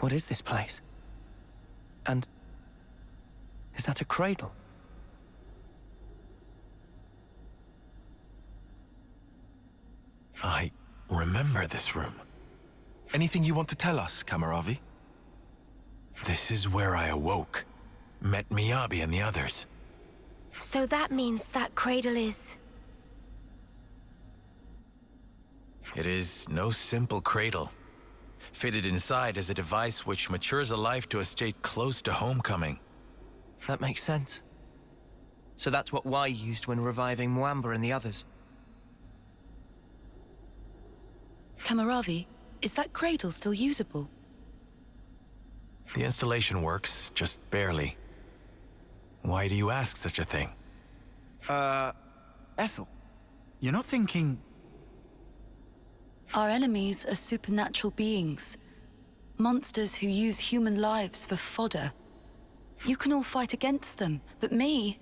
What is this place? And is that a cradle? I remember this room. Anything you want to tell us, Cammuravi? This is where I awoke. Met Miyabi and the others. So that means that cradle is... It is no simple cradle. Fitted inside is a device which matures a life to a state close to homecoming. That makes sense. So that's what Wai used when reviving Mwamba and the others. Cammuravi, is that cradle still usable? The installation works, just barely. Why do you ask such a thing? Ethel, you're not thinking... Our enemies are supernatural beings. Monsters who use human lives for fodder. You can all fight against them, but me...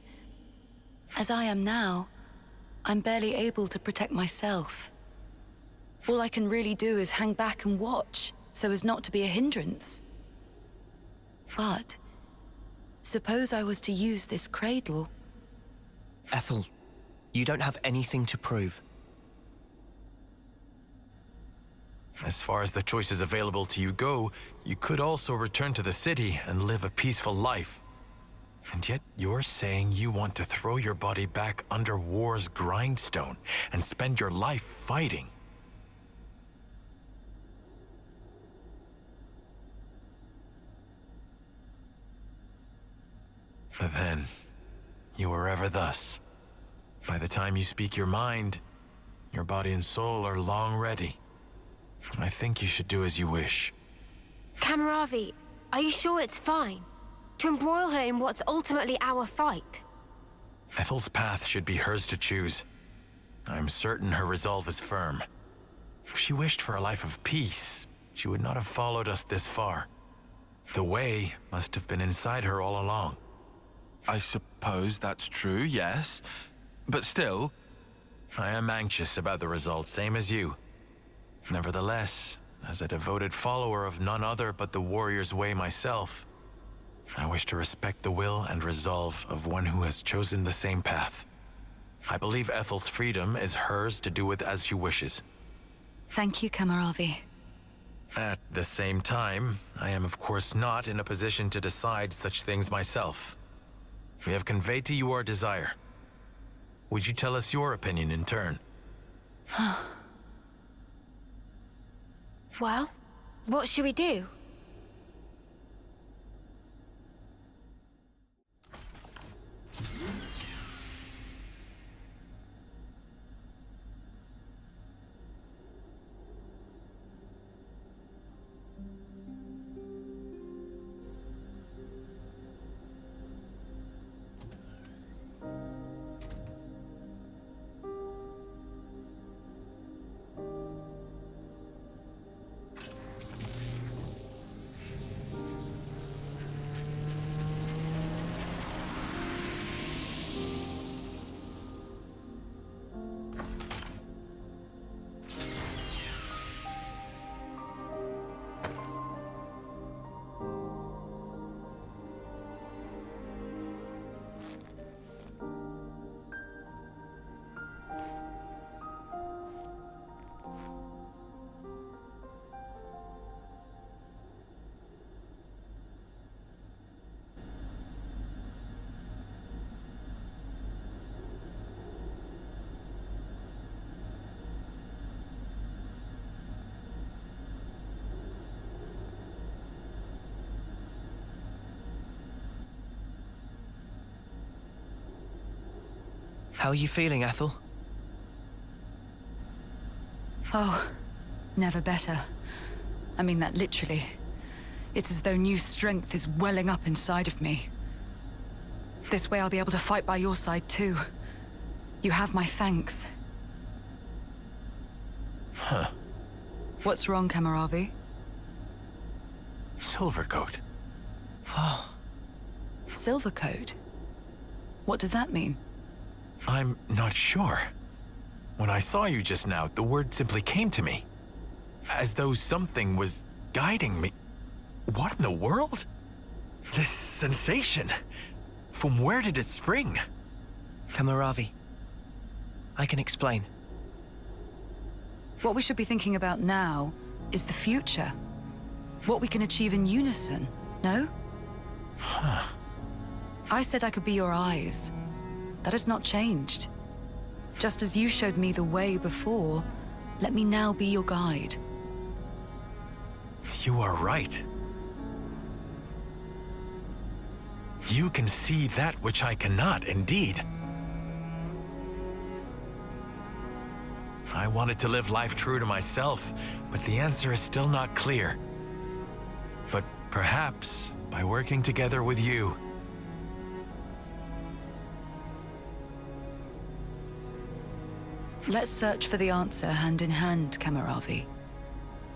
As I am now, I'm barely able to protect myself. All I can really do is hang back and watch, so as not to be a hindrance. But... suppose I was to use this cradle... Ethel, you don't have anything to prove. As far as the choices available to you go, you could also return to the city and live a peaceful life. And yet you're saying you want to throw your body back under war's grindstone and spend your life fighting. But then, you are ever thus. By the time you speak your mind, your body and soul are long ready. I think you should do as you wish. Cammuravi, are you sure it's fine? To embroil her in what's ultimately our fight? Ethel's path should be hers to choose. I'm certain her resolve is firm. If she wished for a life of peace, she would not have followed us this far. The way must have been inside her all along. I suppose that's true, yes. But still... I am anxious about the result, same as you. Nevertheless, as a devoted follower of none other but the warrior's way myself, I wish to respect the will and resolve of one who has chosen the same path. I believe Ethel's freedom is hers to do with as she wishes. Thank you, Cammuravi. At the same time, I am of course not in a position to decide such things myself. We have conveyed to you our desire. Would you tell us your opinion in turn? Well, what should we do? How are you feeling, Ethel? Oh, never better. I mean that literally. It's as though new strength is welling up inside of me. This way I'll be able to fight by your side too. You have my thanks. Huh. What's wrong, Cammuravi? Silvercoat. Oh. Silvercoat? What does that mean? I'm not sure. When I saw you just now, the word simply came to me. As though something was guiding me. What in the world? This sensation. From where did it spring? Cammuravi. I can explain. What we should be thinking about now is the future. What we can achieve in unison, no? Huh. I said I could be your eyes. That has not changed. Just as you showed me the way before, let me now be your guide. You are right. You can see that which I cannot, indeed. I wanted to live life true to myself, but the answer is still not clear. But perhaps, by working together with you... Let's search for the answer hand in hand, Cammuravi.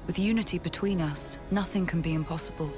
With unity between us, nothing can be impossible.